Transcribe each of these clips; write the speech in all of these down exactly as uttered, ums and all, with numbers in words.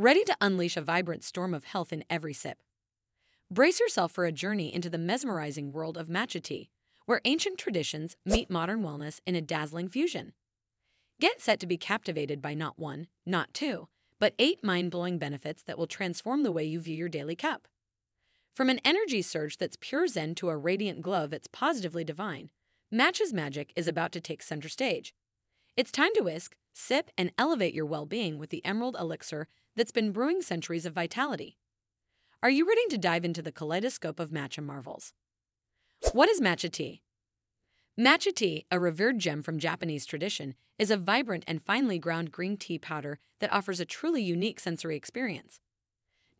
ready to unleash a vibrant storm of health in every sip. Brace yourself for a journey into the mesmerizing world of matcha tea, where ancient traditions meet modern wellness in a dazzling fusion. Get set to be captivated by not one, not two, but eight mind-blowing benefits that will transform the way you view your daily cup. From an energy surge that's pure zen to a radiant glow that's positively divine, matcha's magic is about to take center stage. It's time to whisk, sip, and elevate your well-being with the emerald elixir that's been brewing centuries of vitality. Are you ready to dive into the kaleidoscope of matcha marvels? What is matcha tea? Matcha tea, a revered gem from Japanese tradition, is a vibrant and finely ground green tea powder that offers a truly unique sensory experience.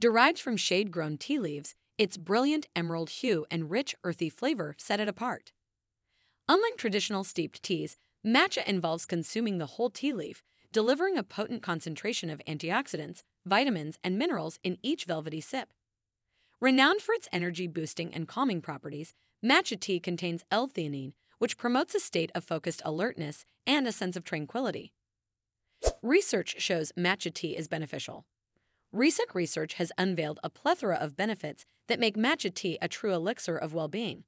Derived from shade-grown tea leaves, its brilliant emerald hue and rich, earthy flavor set it apart. Unlike traditional steeped teas, matcha involves consuming the whole tea leaf, delivering a potent concentration of antioxidants, vitamins, and minerals in each velvety sip. Renowned for its energy-boosting and calming properties, matcha tea contains L-theanine, which promotes a state of focused alertness and a sense of tranquility. Research shows matcha tea is beneficial. Recent research has unveiled a plethora of benefits that make matcha tea a true elixir of well-being.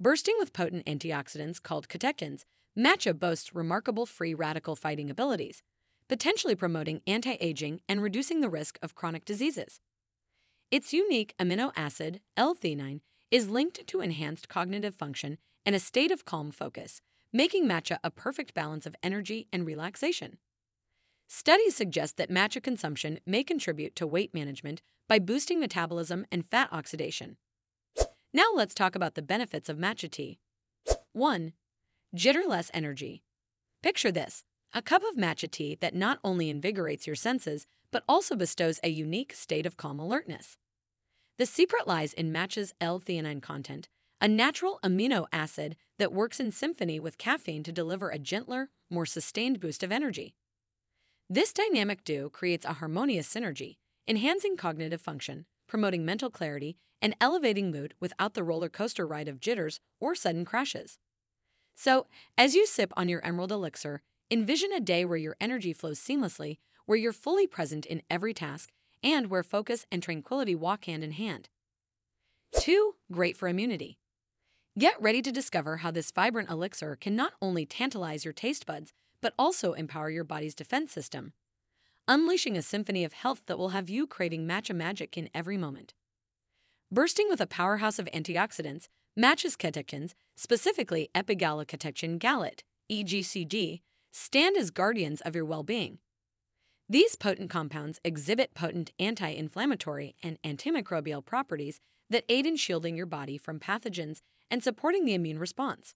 Bursting with potent antioxidants called catechins, matcha boasts remarkable free radical fighting abilities, potentially promoting anti-aging and reducing the risk of chronic diseases. Its unique amino acid, L-theanine, is linked to enhanced cognitive function and a state of calm focus, making matcha a perfect balance of energy and relaxation. Studies suggest that matcha consumption may contribute to weight management by boosting metabolism and fat oxidation. Now let's talk about the benefits of matcha tea. one. Jitterless energy. Picture this, a cup of matcha tea that not only invigorates your senses, but also bestows a unique state of calm alertness. The secret lies in matcha's L-theanine content, a natural amino acid that works in symphony with caffeine to deliver a gentler, more sustained boost of energy. This dynamic duo creates a harmonious synergy, enhancing cognitive function, promoting mental clarity, and elevating mood without the roller coaster ride of jitters or sudden crashes. So, as you sip on your emerald elixir, envision a day where your energy flows seamlessly, where you're fully present in every task, and where focus and tranquility walk hand in hand. two. Great for immunity. Get ready to discover how this vibrant elixir can not only tantalize your taste buds, but also empower your body's defense system, unleashing a symphony of health that will have you creating matcha magic in every moment. Bursting with a powerhouse of antioxidants, matcha's catechins, specifically epigallocatechin gallate, E G C G, stand as guardians of your well-being. These potent compounds exhibit potent anti-inflammatory and antimicrobial properties that aid in shielding your body from pathogens and supporting the immune response.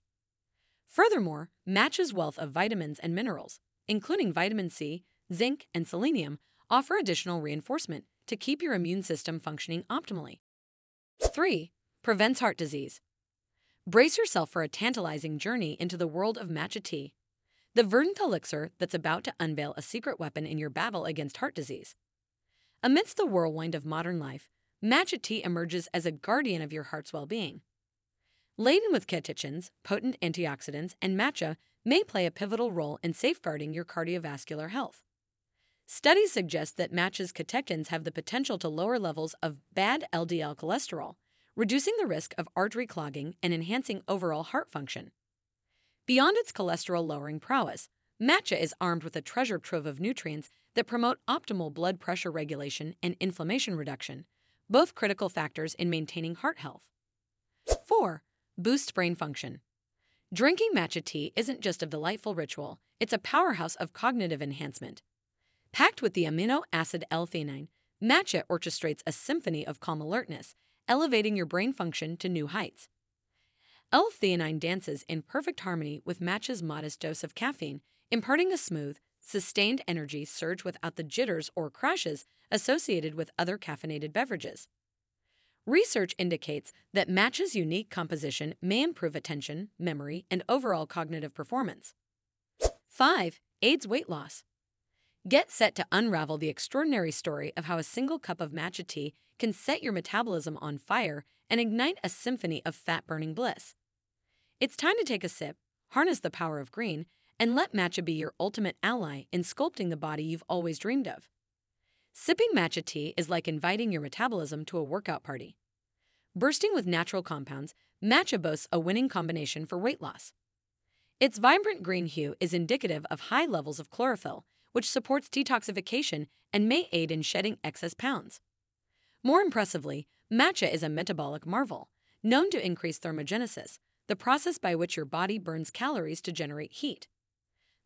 Furthermore, matcha's wealth of vitamins and minerals, including vitamin C, zinc, and selenium, offer additional reinforcement to keep your immune system functioning optimally. three. Prevents heart disease. Brace yourself for a tantalizing journey into the world of matcha tea, the verdant elixir that's about to unveil a secret weapon in your battle against heart disease. Amidst the whirlwind of modern life, matcha tea emerges as a guardian of your heart's well-being. Laden with catechins, potent antioxidants, and matcha may play a pivotal role in safeguarding your cardiovascular health. Studies suggest that matcha's catechins have the potential to lower levels of bad L D L cholesterol, reducing the risk of artery clogging and enhancing overall heart function. Beyond its cholesterol-lowering prowess, matcha is armed with a treasure trove of nutrients that promote optimal blood pressure regulation and inflammation reduction, both critical factors in maintaining heart health. four. Boost brain function. Drinking matcha tea isn't just a delightful ritual, it's a powerhouse of cognitive enhancement. Packed with the amino acid L-theanine, matcha orchestrates a symphony of calm alertness, elevating your brain function to new heights. L-theanine dances in perfect harmony with matcha's modest dose of caffeine, imparting a smooth, sustained energy surge without the jitters or crashes associated with other caffeinated beverages. Research indicates that matcha's unique composition may improve attention, memory, and overall cognitive performance. five. Aids weight loss. Get set to unravel the extraordinary story of how a single cup of matcha tea can set your metabolism on fire and ignite a symphony of fat-burning bliss. It's time to take a sip, harness the power of green, and let matcha be your ultimate ally in sculpting the body you've always dreamed of. Sipping matcha tea is like inviting your metabolism to a workout party. Bursting with natural compounds, matcha boasts a winning combination for weight loss. Its vibrant green hue is indicative of high levels of chlorophyll, which supports detoxification and may aid in shedding excess pounds. More impressively, matcha is a metabolic marvel, known to increase thermogenesis, the process by which your body burns calories to generate heat.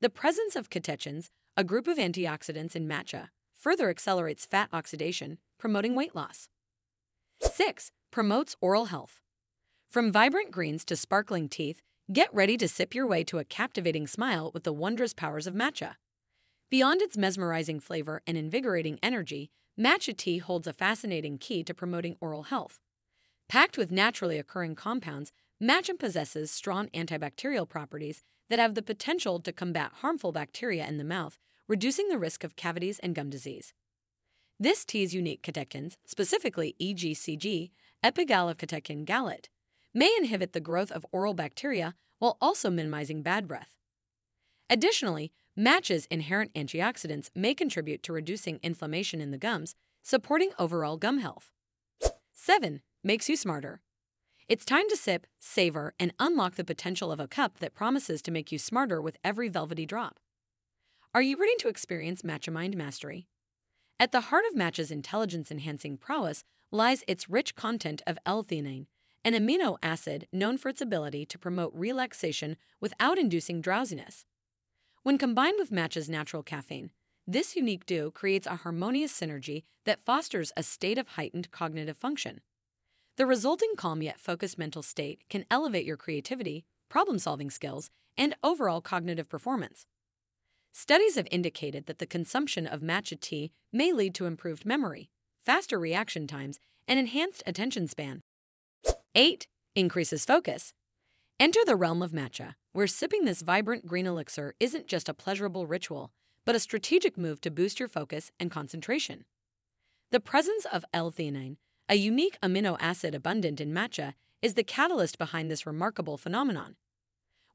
The presence of catechins, a group of antioxidants in matcha, further accelerates fat oxidation, promoting weight loss. six. Promotes oral health. From vibrant greens to sparkling teeth, get ready to sip your way to a captivating smile with the wondrous powers of matcha. Beyond its mesmerizing flavor and invigorating energy, matcha tea holds a fascinating key to promoting oral health. Packed with naturally occurring compounds, matcha possesses strong antibacterial properties that have the potential to combat harmful bacteria in the mouth, reducing the risk of cavities and gum disease. This tea's unique catechins, specifically E G C G, epigallocatechin gallate, may inhibit the growth of oral bacteria while also minimizing bad breath. Additionally, matcha's inherent antioxidants may contribute to reducing inflammation in the gums, supporting overall gum health. seven. Makes you smarter. It's time to sip, savor, and unlock the potential of a cup that promises to make you smarter with every velvety drop. Are you ready to experience matcha mind mastery? At the heart of matcha's intelligence-enhancing prowess lies its rich content of L-theanine, an amino acid known for its ability to promote relaxation without inducing drowsiness. When combined with matcha's natural caffeine, this unique duo creates a harmonious synergy that fosters a state of heightened cognitive function. The resulting calm yet focused mental state can elevate your creativity, problem-solving skills, and overall cognitive performance. Studies have indicated that the consumption of matcha tea may lead to improved memory, faster reaction times, and enhanced attention span. eight. Increases focus. Enter the realm of matcha, where sipping this vibrant green elixir isn't just a pleasurable ritual, but a strategic move to boost your focus and concentration. The presence of L-theanine, a unique amino acid abundant in matcha, is the catalyst behind this remarkable phenomenon.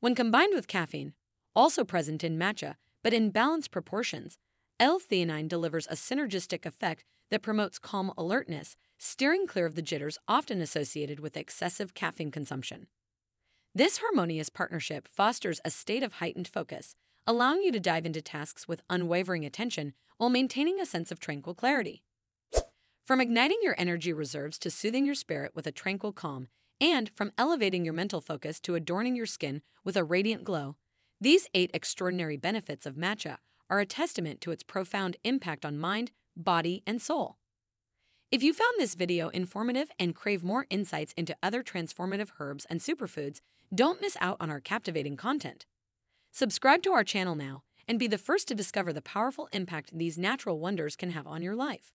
When combined with caffeine, also present in matcha, but in balanced proportions, L-theanine delivers a synergistic effect that promotes calm alertness, steering clear of the jitters often associated with excessive caffeine consumption. This harmonious partnership fosters a state of heightened focus, allowing you to dive into tasks with unwavering attention while maintaining a sense of tranquil clarity. From igniting your energy reserves to soothing your spirit with a tranquil calm, and from elevating your mental focus to adorning your skin with a radiant glow, these eight extraordinary benefits of matcha are a testament to its profound impact on mind, body, and soul. If you found this video informative and crave more insights into other transformative herbs and superfoods, don't miss out on our captivating content. Subscribe to our channel now and be the first to discover the powerful impact these natural wonders can have on your life.